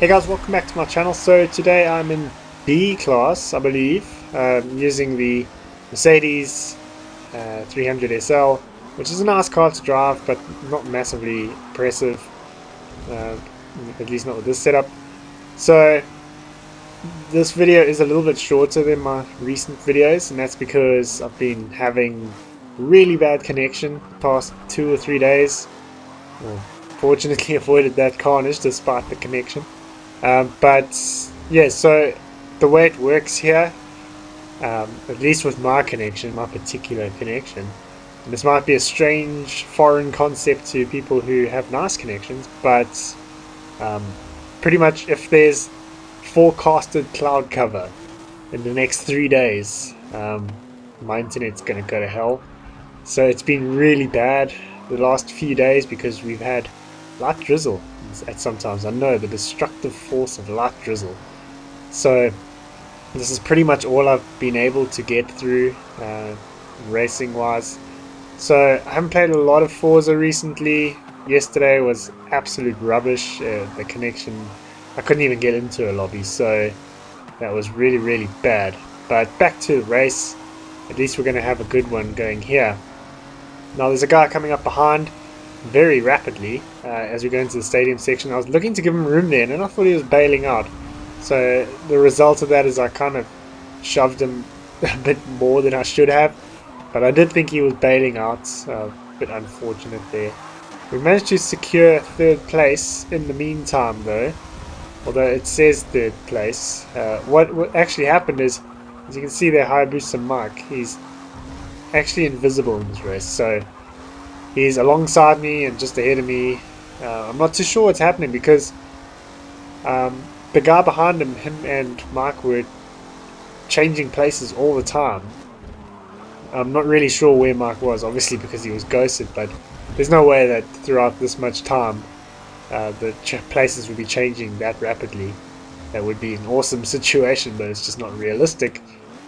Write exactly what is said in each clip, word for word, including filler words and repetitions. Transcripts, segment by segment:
Hey guys, welcome back to my channel. So today I'm in B-Class, I believe, um, using the Mercedes uh, three hundred S L, which is a nice car to drive, but not massively impressive, uh, at least not with this setup. So this video is a little bit shorter than my recent videos, and that's because I've been having really bad connection the past two or three days. Fortunately avoided that carnage despite the connection. Um, but yeah, so the way it works here, um, at least with my connection, my particular connection, and this might be a strange foreign concept to people who have nice connections, but um, pretty much if there's forecasted cloud cover in the next three days, um, my internet's gonna go to hell. So it's been really bad the last few days because we've had light drizzle at sometimes. I know the destructive force of light drizzle. So this is pretty much all I've been able to get through uh, racing wise. So I haven't played a lot of Forza recently. Yesterday was absolute rubbish. Uh, the connection, I couldn't even get into a lobby, so that was really really bad. But back to the race, at least we're going to have a good one going here. Now there's a guy coming up behind very rapidly uh, as we go into the stadium section. I was looking to give him room there, and then I thought he was bailing out. So the result of that is I kind of shoved him a bit more than I should have, but I did think he was bailing out. Uh, a bit unfortunate there. We managed to secure third place in the meantime though, although it says third place. Uh, what, what actually happened is, as you can see there, Hayabusa Mike, he's actually invisible in this race, so he's alongside me and just ahead of me. Uh, I'm not too sure what's happening because um, the guy behind him, him and Mike were changing places all the time. I'm not really sure where Mike was, obviously because he was ghosted, but there's no way that throughout this much time uh, the ch places would be changing that rapidly. That would be an awesome situation, but it's just not realistic.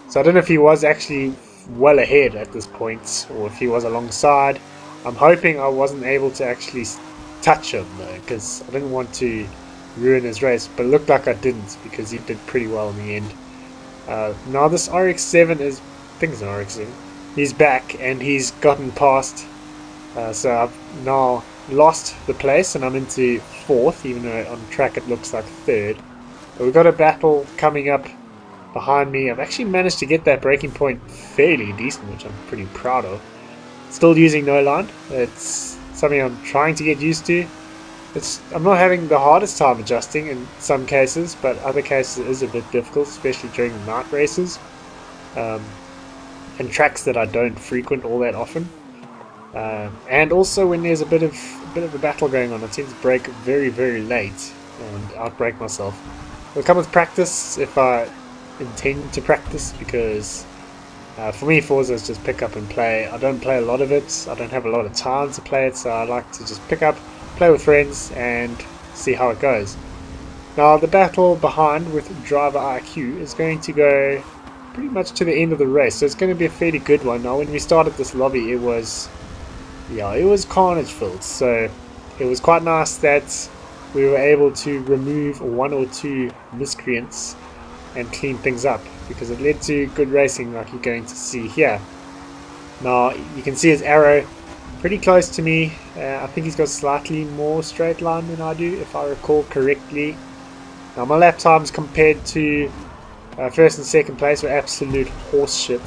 So I don't know if he was actually well ahead at this point or if he was alongside. I'm hoping I wasn't able to actually touch him though, because I didn't want to ruin his race, but it looked like I didn't because he did pretty well in the end. Uh, now this R X seven is, I think it's an R X seven, he's back and he's gotten past, uh, so I've now lost the place and I'm into fourth, even though on track it looks like third. But we've got a battle coming up behind me. I've actually managed to get that breaking point fairly decent, which I'm pretty proud of. Still using no line. It's something I'm trying to get used to. It's, I'm not having the hardest time adjusting in some cases, but other cases it is a bit difficult, especially during night races um, and tracks that I don't frequent all that often. Uh, and also when there's a bit of a bit of a battle going on, I tend to break very very late and outbreak myself. It'll come with practice if I intend to practice, because Uh, for me, Forza is just pick up and play. I don't play a lot of it, I don't have a lot of time to play it, so I like to just pick up, play with friends, and see how it goes. Now the battle behind with Driver I Q is going to go pretty much to the end of the race, so it's going to be a fairly good one. Now when we started this lobby, it was, yeah, it was carnage filled, so it was quite nice that we were able to remove one or two miscreants and clean things up, because it led to good racing like you're going to see here. Now you can see his arrow pretty close to me. uh, I think he's got slightly more straight line than I do if I recall correctly. Now my lap times compared to uh, first and second place were absolute horse shit,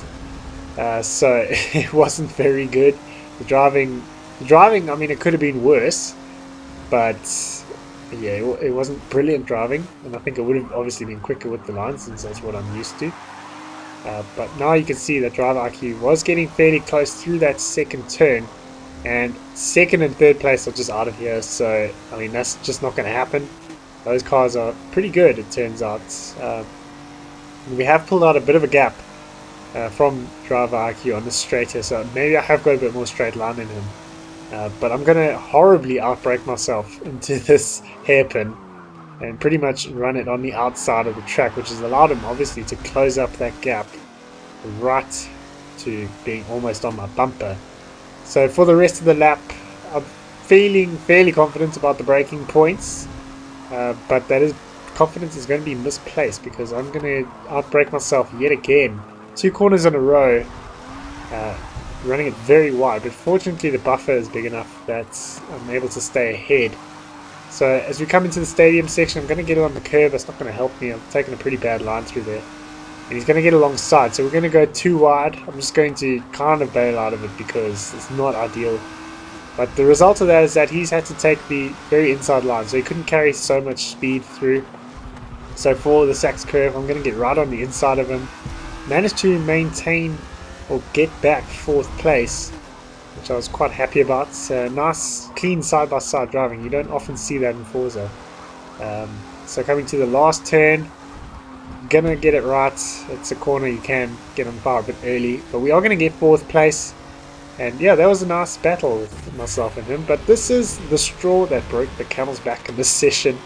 uh, so it wasn't very good. The driving, the driving I mean, it could have been worse, but yeah, it wasn't brilliant driving, and I think it would have obviously been quicker with the line since that's what I'm used to. Uh, but now you can see that Driver I Q was getting fairly close through that second turn, and second and third place are just out of here, so I mean that's just not going to happen. Those cars are pretty good, it turns out. Uh, we have pulled out a bit of a gap uh, from Driver I Q on this straight here, so maybe I have got a bit more straight line in him. Uh, but I'm going to horribly outbrake myself into this hairpin and pretty much run it on the outside of the track, which has allowed him obviously to close up that gap right to being almost on my bumper. So for the rest of the lap, I'm feeling fairly confident about the braking points, uh, but that is confidence is going to be misplaced because I'm going to outbrake myself yet again. Two corners in a row, uh, running it very wide, but fortunately the buffer is big enough that I'm able to stay ahead. So as we come into the stadium section, I'm going to get it on the curb. That's not going to help me. I'm taking a pretty bad line through there. And he's going to get alongside, so we're going to go too wide. I'm just going to kind of bail out of it because it's not ideal. But the result of that is that he's had to take the very inside line, so he couldn't carry so much speed through. So for the Sachs curve, I'm going to get right on the inside of him. Managed to maintain or get back fourth place, which I was quite happy about. So nice, clean side-by-side driving. You don't often see that in Forza. Um, so coming to the last turn, gonna get it right. It's a corner, you can get on fire a bit early, but we are going to get fourth place. And yeah, that was a nice battle with myself and him, but this is the straw that broke the camel's back in this session.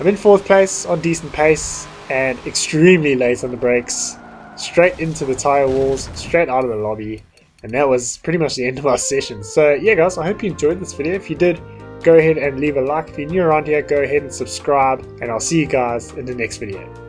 I'm in fourth place on decent pace and extremely late on the brakes, straight into the tyre walls, straight out of the lobby, and that was pretty much the end of my session. So yeah guys, I hope you enjoyed this video. If you did, go ahead and leave a like. If you're new around here, go ahead and subscribe, and I'll see you guys in the next video.